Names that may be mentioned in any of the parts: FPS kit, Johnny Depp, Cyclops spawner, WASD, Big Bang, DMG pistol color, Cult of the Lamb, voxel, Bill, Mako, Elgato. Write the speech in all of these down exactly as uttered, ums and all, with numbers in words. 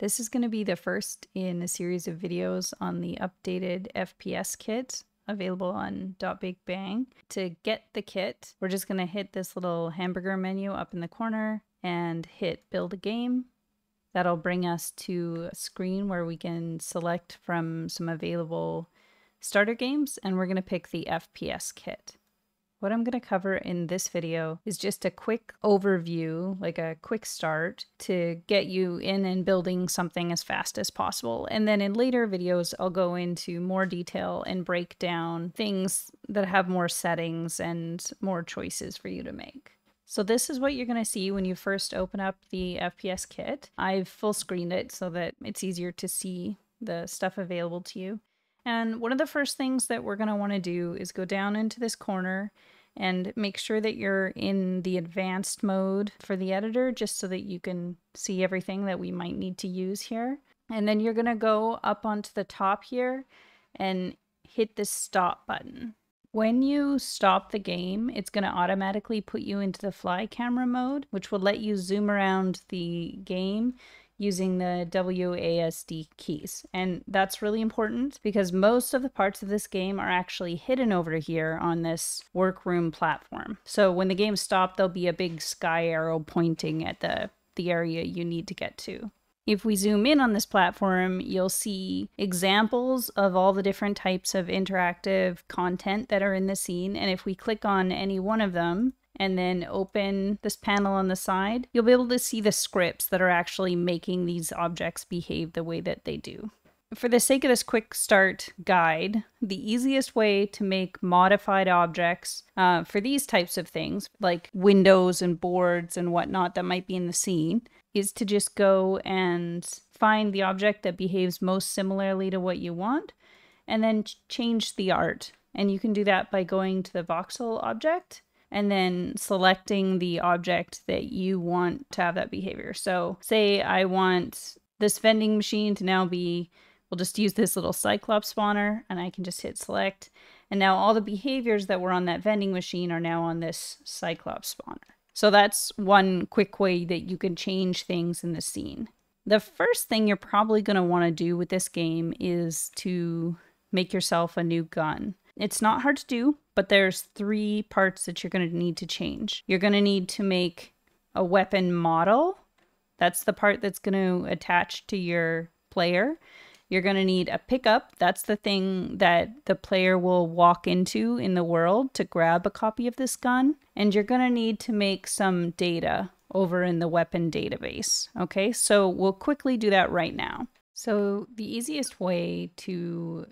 This is going to be the first in a series of videos on the updated F P S kit available on Big Bang. To get the kit, we're just going to hit this little hamburger menu up in the corner and hit build a game. That'll bring us to a screen where we can select from some available starter games, and we're going to pick the F P S kit. What I'm going to cover in this video is just a quick overview, like a quick start, to get you in and building something as fast as possible. And then in later videos, I'll go into more detail and break down things that have more settings and more choices for you to make. So this is what you're going to see when you first open up the F P S kit. I've full screened it so that it's easier to see the stuff available to you. And one of the first things that we're going to want to do is go down into this corner and make sure that you're in the advanced mode for the editor, just so that you can see everything that we might need to use here. And then you're going to go up onto the top here and hit this stop button. When you stop the game, it's going to automatically put you into the fly camera mode, which will let you zoom around the game using the W A S D keys. And that's really important because most of the parts of this game are actually hidden over here on this workroom platform. So when the game stops, there'll be a big sky arrow pointing at the, the area you need to get to. If we zoom in on this platform, you'll see examples of all the different types of interactive content that are in the scene. And if we click on any one of them, and then open this panel on the side, you'll be able to see the scripts that are actually making these objects behave the way that they do. For the sake of this quick start guide, the easiest way to make modified objects uh, for these types of things, like windows and boards and whatnot that might be in the scene, is to just go and find the object that behaves most similarly to what you want, and then change the art. And you can do that by going to the voxel object, and then selecting the object that you want to have that behavior. So say I want this vending machine to now be, we'll just use this little Cyclops spawner, and I can just hit select. And now all the behaviors that were on that vending machine are now on this Cyclops spawner. So that's one quick way that you can change things in the scene. The first thing you're probably gonna wanna do with this game is to make yourself a new gun. It's not hard to do, but there's three parts that you're going to need to change. You're going to need to make a weapon model. That's the part that's going to attach to your player. You're going to need a pickup. That's the thing that the player will walk into in the world to grab a copy of this gun. And you're going to need to make some data over in the weapon database. Okay, so we'll quickly do that right now. So the easiest way to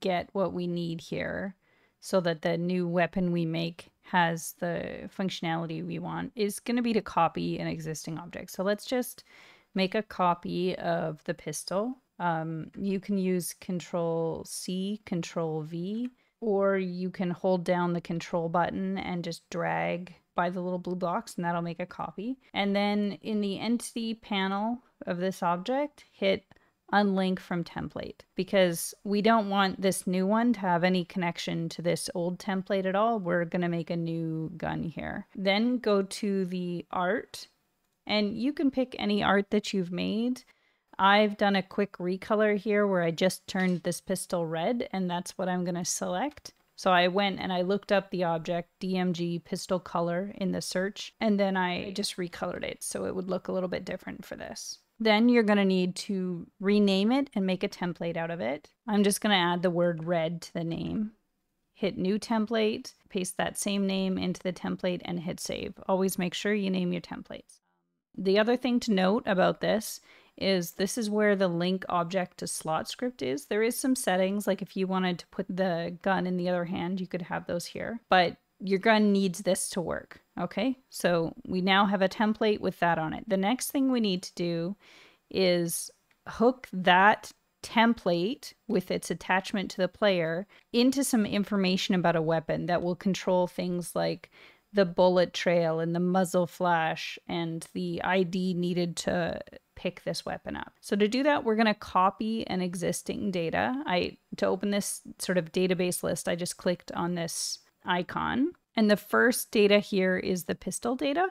get what we need here so that the new weapon we make has the functionality we want is going to be to copy an existing object. So let's just make a copy of the pistol. Um, you can use Control C, Control V, or you can hold down the control button and just drag by the little blue blocks, and that'll make a copy. And then in the entity panel of this object, hit unlink from template, because we don't want this new one to have any connection to this old template at all. We're going to make a new gun here. Then go to the art, and you can pick any art that you've made. I've done a quick recolor here where I just turned this pistol red, and that's what I'm going to select. So I went and I looked up the object D M G pistol color in the search, and then I just recolored it so it would look a little bit different for this. Then you're going to need to rename it and make a template out of it. I'm just going to add the word red to the name. Hit new template, paste that same name into the template, and hit save. Always make sure you name your templates. The other thing to note about this is this is where the link object to slot script is. There is some settings, like if you wanted to put the gun in the other hand, you could have those here. But your gun needs this to work. Okay, so we now have a template with that on it. The next thing we need to do is hook that template with its attachment to the player into some information about a weapon that will control things like the bullet trail and the muzzle flash and the I D needed to pick this weapon up. So to do that, we're going to copy an existing data. I to open this sort of database list, I just clicked on this icon. And the first data here is the pistol data.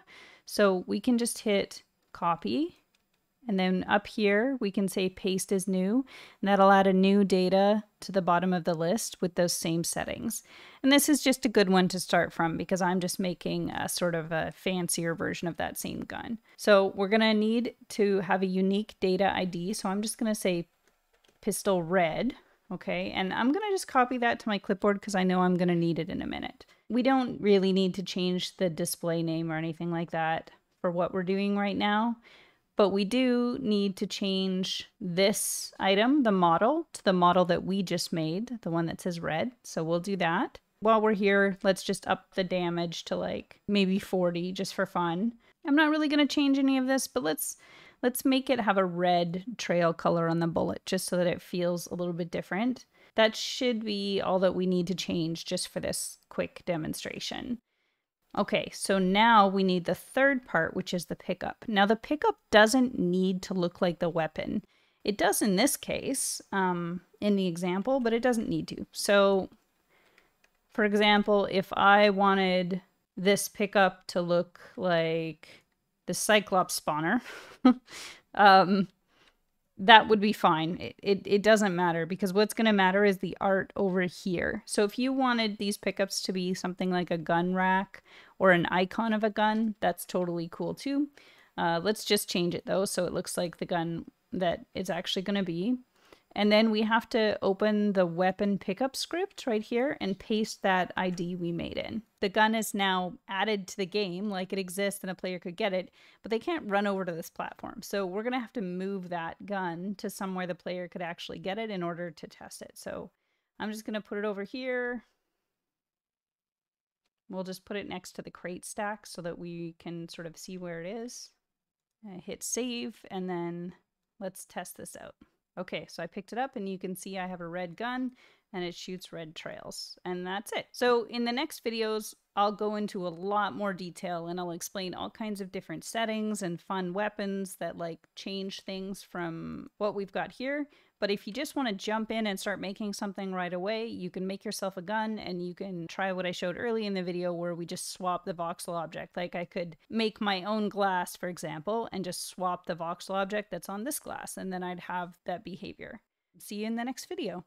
So we can just hit copy And then up here, we can say paste as new, and that'll add a new data to the bottom of the list with those same settings. And this is just a good one to start from because I'm just making a sort of a fancier version of that same gun. So we're gonna need to have a unique data I D. So I'm just gonna say pistol red, okay? And I'm gonna just copy that to my clipboard because I know I'm gonna need it in a minute. We don't really need to change the display name or anything like that for what we're doing right now. But we do need to change this item, the model, to the model that we just made, the one that says red. So we'll do that. While we're here, let's just up the damage to like maybe forty just for fun. I'm not really going to change any of this, but let's let's make it have a red trail color on the bullet just so that it feels a little bit different. That should be all that we need to change just for this quick demonstration. Okay, so now we need the third part, which is the pickup. Now the pickup doesn't need to look like the weapon. It does in this case, um, in the example, but it doesn't need to. So for example, if I wanted this pickup to look like the Cyclops spawner, um, that would be fine. It, it, it doesn't matter because what's going to matter is the art over here. So if you wanted these pickups to be something like a gun rack or an icon of a gun, that's totally cool too. Uh, let's just change it though so it looks like the gun that it's actually going to be. And then we have to open the weapon pickup script right here and paste that I D we made in. The gun is now added to the game, like it exists and a player could get it, but they can't run over to this platform. So we're gonna have to move that gun to somewhere the player could actually get it in order to test it. So I'm just gonna put it over here. We'll just put it next to the crate stack so that we can sort of see where it is. I hit save and then let's test this out. Okay, so I picked it up and you can see I have a red gun and it shoots red trails and that's it. So in the next videos, I'll go into a lot more detail and I'll explain all kinds of different settings and fun weapons that like change things from what we've got here. But if you just want to jump in and start making something right away, you can make yourself a gun and you can try what I showed early in the video where we just swap the voxel object. Like I could make my own glass, for example, and just swap the voxel object that's on this glass and then I'd have that behavior. See you in the next video.